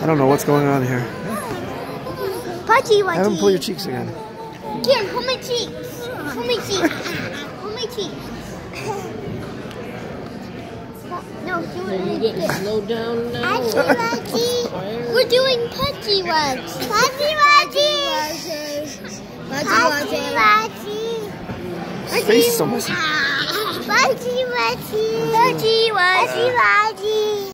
I don't know what's going on here. Pudgy, I haven't pulled your cheeks again. Here, pull my cheeks. Pull my cheeks. Pull my cheeks. No, do it. You're getting slowed down now. Actually, Pudgy, we're doing Pudgy ones. Pudgy Pudgy. Pudgy Pudgy. Face so much. Pudgy Pudgy. Pudgy Pudgy.